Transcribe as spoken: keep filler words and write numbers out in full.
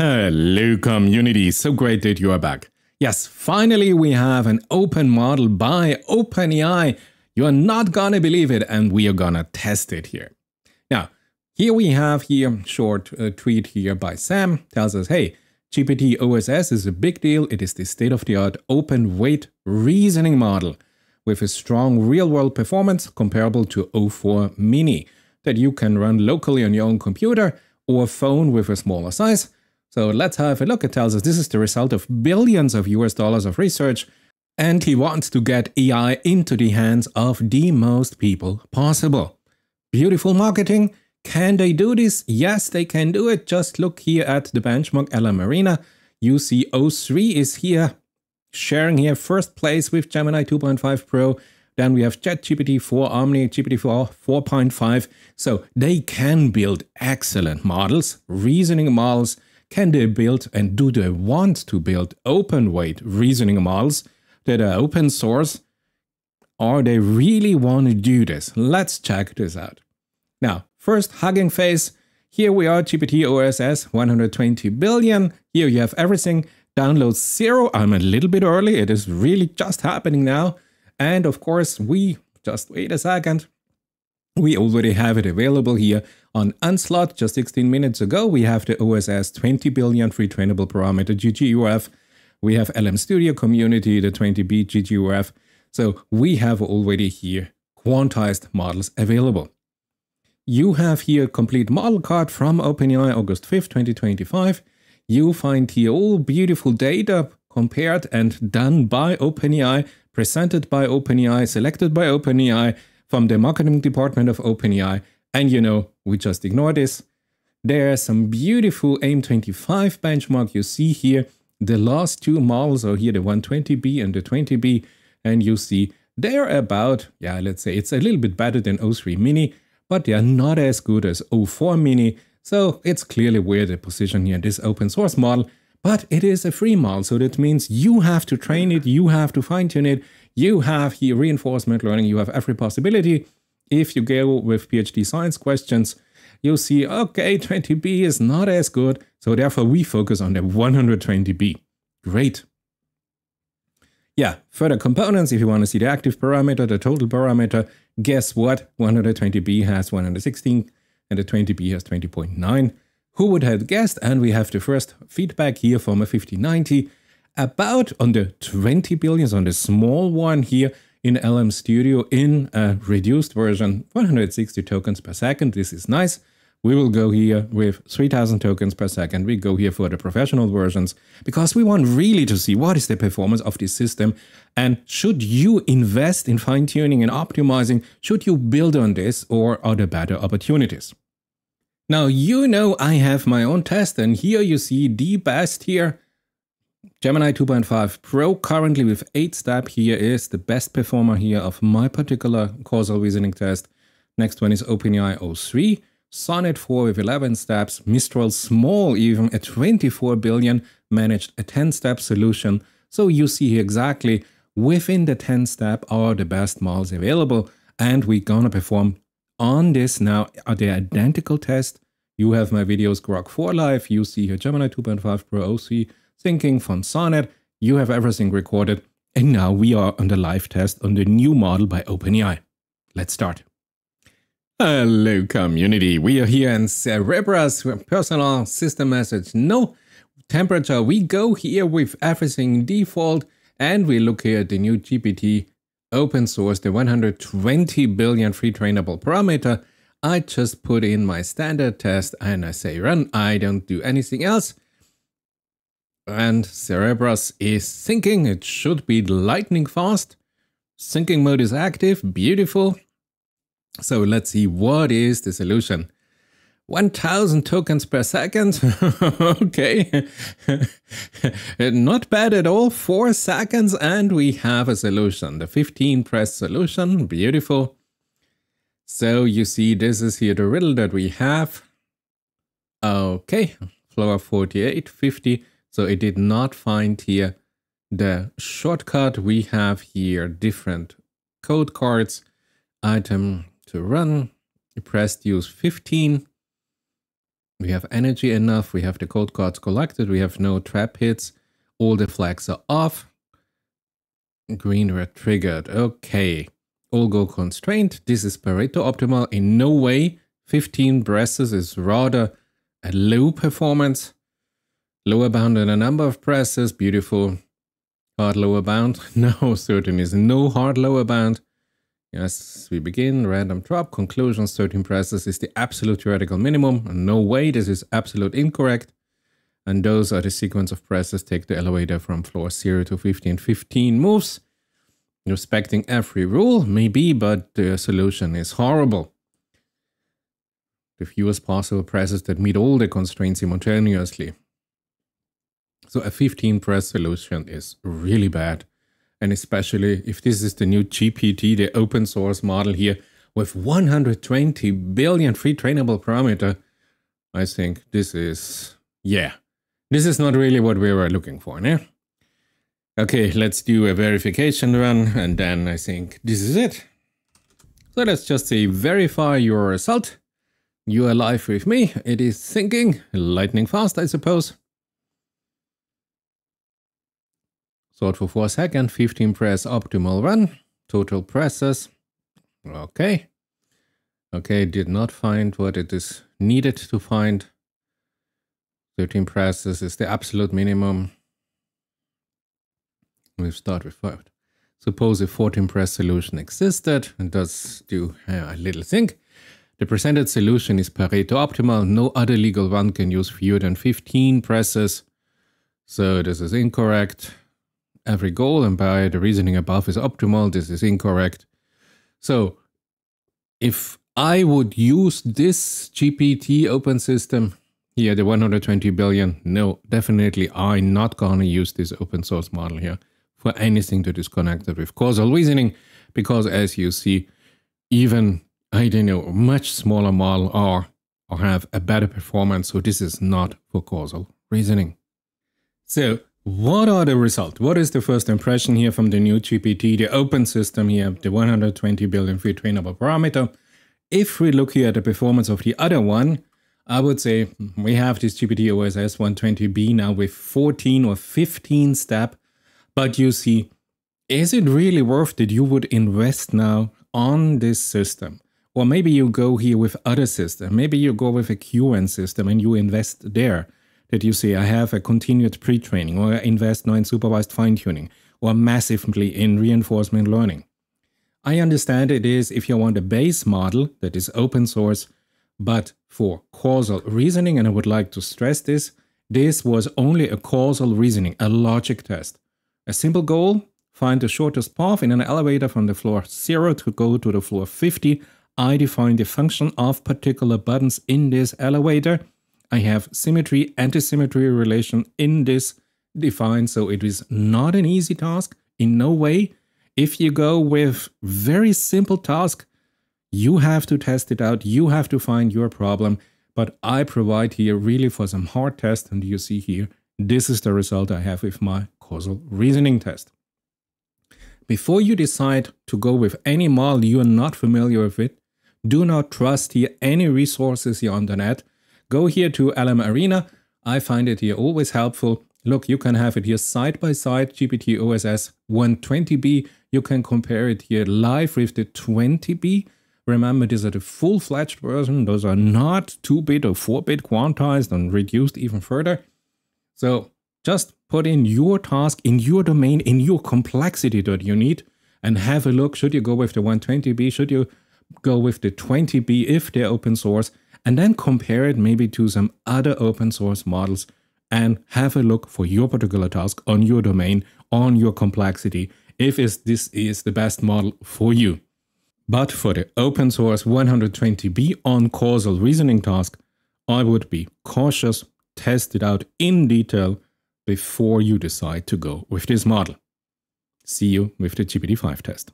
Hello community, so great that you are back. Yes, finally we have an open model by OpenAI. You are not gonna believe it, and we are gonna test it here. Now, here we have here short uh, tweet here by Sam, tells us, hey, G P T O S S is a big deal. It is the state-of-the-art open weight reasoning model with a strong real-world performance comparable to O four Mini that you can run locally on your own computer or phone with a smaller size. So let's have a look. It tells us this is the result of billions of U S dollars of research, and he wants to get A I into the hands of the most people possible. Beautiful marketing. Can they do this? Yes, they can do it. Just look here at the benchmark L M Arena. You see O three is here, sharing here first place with Gemini two point five Pro. Then we have ChatGPT four, Omni, G P T four, four point five. So they can build excellent models, reasoning models. Can they build, and do they want to build, open weight reasoning models that are open source? Or they really want to do this? Let's check this out. Now, first, Hugging Face. Here we are, G P T O S S one twenty billion. Here you have everything. Download zero. I'm a little bit early. It is really just happening now. And of course, we just wait a second. We already have it available here on Unsloth. Just sixteen minutes ago, we have the O S S twenty billion free trainable parameter G G U F. We have L M Studio community, the twenty B G G U F. So we have already here quantized models available. You have here a complete model card from OpenAI, August fifth, twenty twenty-five. You find here all beautiful data compared and done by OpenAI, presented by OpenAI, selected by OpenAI, from the marketing department of OpenAI, and you know, we just ignore this. There are some beautiful A I M twenty-five benchmark. You see here the last two models are here, the one twenty B and the twenty B, and you see they're about, yeah, let's say it's a little bit better than O three Mini, but they are not as good as O four Mini, so it's clearly where the position here in this open source model, but it is a free model, so that means you have to train it, you have to fine-tune it, you have here reinforcement learning, you have every possibility. If you go with PhD science questions, you see, okay, twenty B is not as good, so therefore we focus on the one twenty B. Great. Yeah, further components, if you want to see the active parameter, the total parameter, guess what? one twenty B has one hundred sixteen and the twenty B has twenty point nine. Who would have guessed? And we have the first feedback here from a fifty ninety about on the twenty billions, on the small one here in L M Studio in a reduced version, one hundred sixty tokens per second. This is nice. We will go here with three thousand tokens per second. We go here for the professional versions because we want really to see what is the performance of this system, and should you invest in fine-tuning and optimizing? Should you build on this, or are there better opportunities? Now, you know, I have my own test, and here you see the best here. Gemini two point five Pro currently with eight step here is the best performer here of my particular causal reasoning test. Next one is OpenAI O three, Sonnet four with eleven steps, Mistral small even at twenty-four billion managed a ten step solution. So you see here exactly within the ten step are the best models available, and we're gonna perform on this now. Are they identical tests? You have my videos Grok four Live, you see here Gemini two point five Pro, O C, Thinking from Sonnet, you have everything recorded, and now we are on the live test on the new model by OpenAI. Let's start. Hello community, we are here in Cerebras, personal system message, no temperature. We go here with everything default, and we look here at the new G P T open source, the one hundred twenty billion free trainable parameter. I just put in my standard test and I say run. I don't do anything else. And Cerebras is thinking. It should be lightning fast. Thinking mode is active. Beautiful. So let's see what is the solution. one thousand tokens per second. Okay. Not bad at all. Four seconds and we have a solution. The fifteen press solution. Beautiful. So you see this is here the riddle that we have. Okay. Floor forty-eight fifty. So it did not find here the shortcut. We have here different code cards. Item to run. You pressed use fifteen. We have energy enough, we have the code cards collected, we have no trap hits, all the flags are off. Green red triggered, okay. All go constrained, this is Pareto optimal, in no way. fifteen presses is rather a low performance. Lower bound on a number of presses, beautiful. Hard lower bound, no, certain is no hard lower bound. Yes, we begin, random drop, conclusions, thirteen presses is the absolute theoretical minimum. No way, this is absolute incorrect. And those are the sequence of presses, take the elevator from floor zero to fifteen, fifteen moves. Respecting every rule, maybe, but the solution is horrible. The fewest possible presses that meet all the constraints simultaneously. So a fifteen press solution is really bad. And especially if this is the new G P T, the open source model here, with one hundred twenty billion free trainable parameter, I think this is, yeah, this is not really what we were looking for, no? Okay, let's do a verification run, and then I think this is it. So let's just say verify your result. You are live with me. It is thinking, lightning fast, I suppose. Sort for four seconds, fifteen press optimal run, total presses. Okay. Okay, did not find what it is needed to find. thirteen presses is the absolute minimum. We'll start with five. Suppose a fourteen press solution existed, and let's do a little think. The presented solution is Pareto optimal. No other legal one can use fewer than fifteen presses. So this is incorrect. Every goal and by the reasoning above is optimal. This is incorrect. So if I would use this G P T open system here, the one hundred twenty billion, no, definitely I'm not gonna use this open source model here for anything that is connected with causal reasoning, because as you see, even I don't know, much smaller model or, or have a better performance. So this is not for causal reasoning. So what are the results? What is the first impression here from the new G P T, the open system here, the one hundred twenty billion free trainable parameter? If we look here at the performance of the other one, I would say we have this G P T O S S one twenty B now with fourteen or fifteen step. But you see, is it really worth that you would invest now on this system? Or maybe you go here with other system. Maybe you go with a Q N system and you invest there. That you say, I have a continued pre-training, or I invest now in supervised fine-tuning, or massively in reinforcement learning. I understand it is if you want a base model that is open source, but for causal reasoning, and I would like to stress this, this was only a causal reasoning, a logic test. A simple goal, find the shortest path in an elevator from the floor zero to go to the floor fifty, I define the function of particular buttons in this elevator. I have symmetry, anti-symmetry relation in this defined, so it is not an easy task, in no way. If you go with very simple task, you have to test it out, you have to find your problem, but I provide here really for some hard test, and you see here, this is the result I have with my causal reasoning test. Before you decide to go with any model you are not familiar with it, do not trust here any resources here on the net. Go here to L M Arena. I find it here always helpful. Look, you can have it here side by side, G P T O S S one twenty B. You can compare it here live with the twenty B. Remember, these are the full-fledged version. Those are not two-bit or four-bit quantized and reduced even further. So just put in your task, in your domain, in your complexity that you need, and have a look. Should you go with the one twenty B? Should you go with the twenty B if they're open source? And then compare it maybe to some other open source models and have a look for your particular task on your domain, on your complexity, if this is the best model for you. But for the open source one hundred twenty B on causal reasoning task, I would be cautious, test it out in detail, before you decide to go with this model. See you with the G P T five test.